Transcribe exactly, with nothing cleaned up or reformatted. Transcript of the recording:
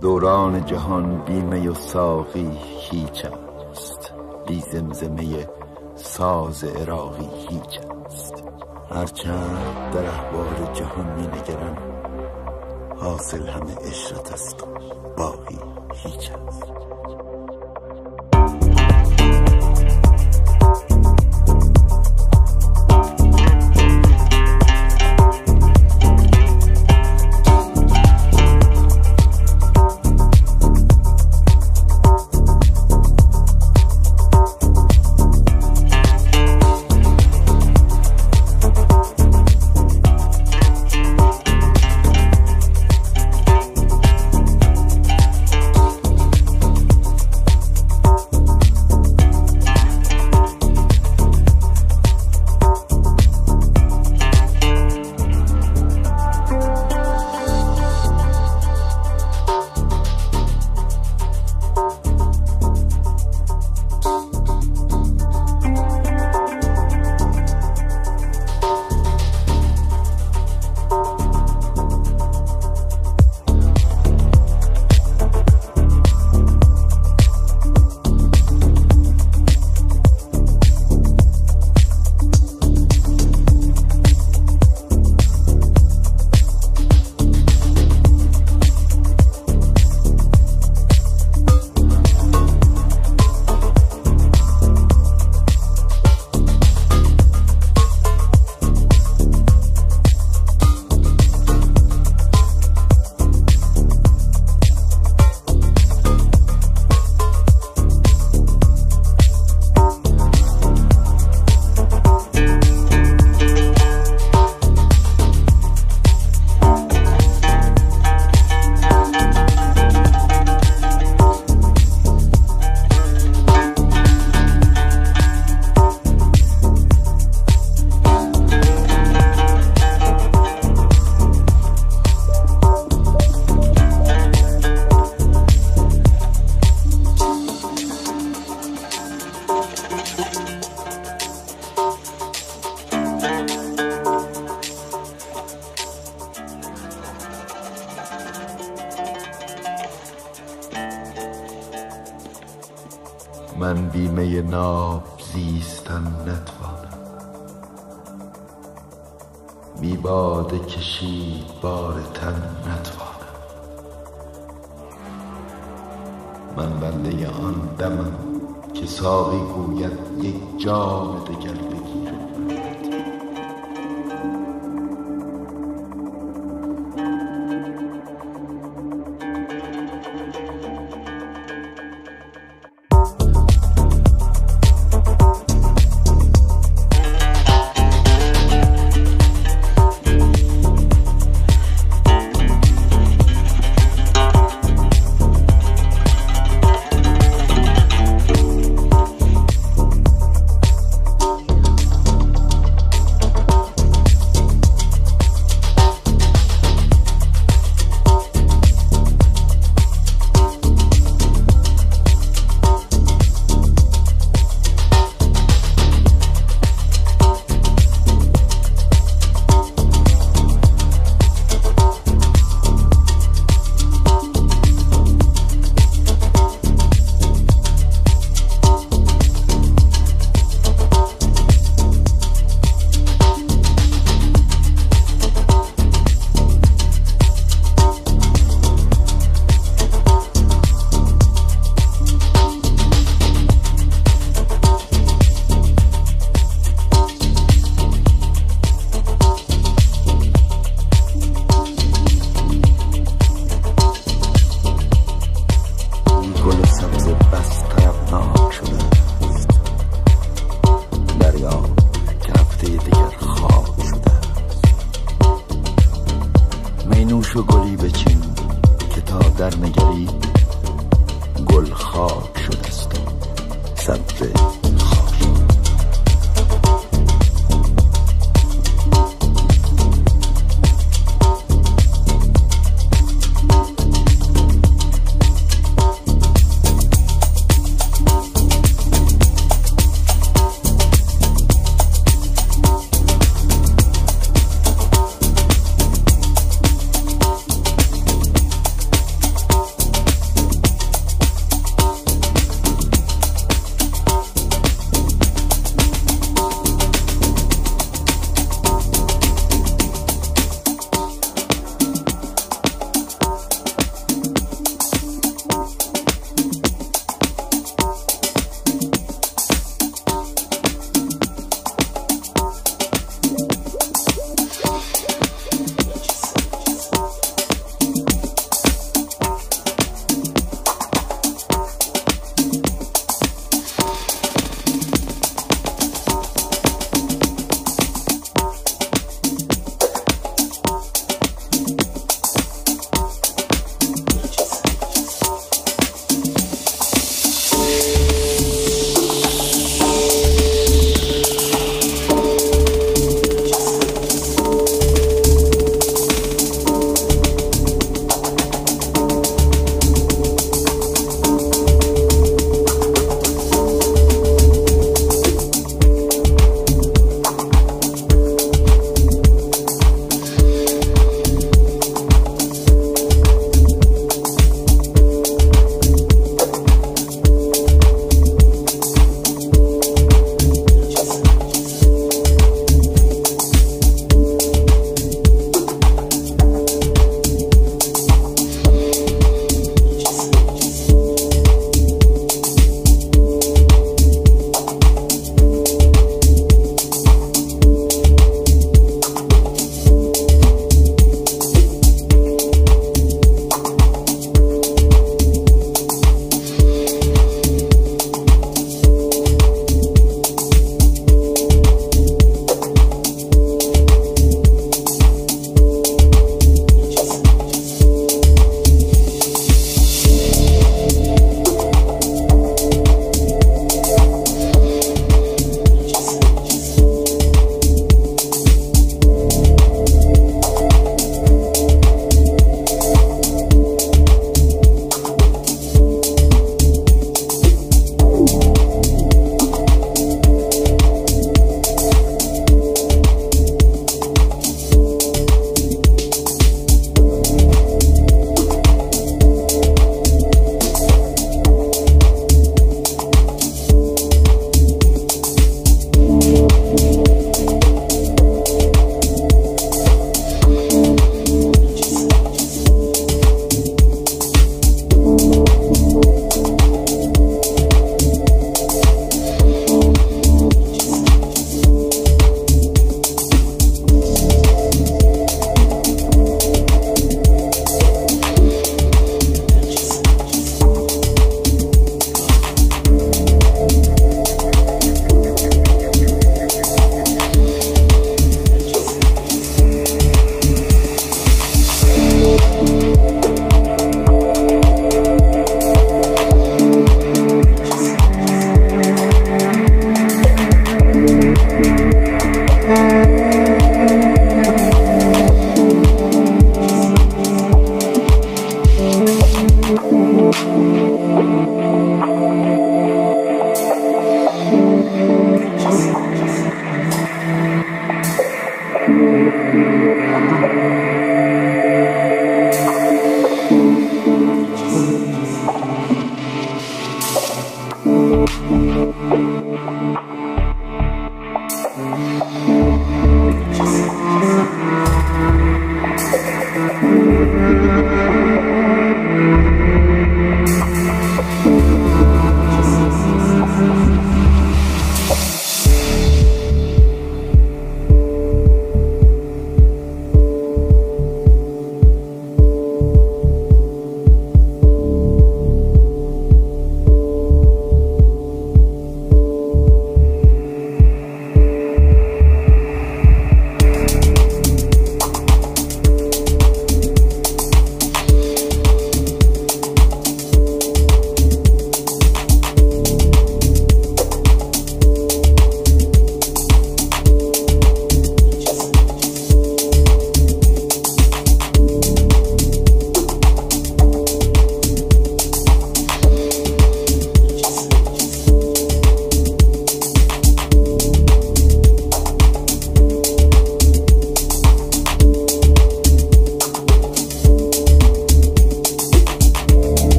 دوران جهان بیمه و ساقی هیچ است، بی زمزمه ساز عراقی هیچ است. هرچند در احوال جهان می نگرم، حاصل همه عشرت است، باقی هیچ است. من بیمه ناب زیستن نتوانم، بی باده کشید بار تن نتوانم. من بنده آن دمم که ساقی گوید یک جام دگر بگیر، شو گلی بچین که تا در نگری گل خاک شده است سبزه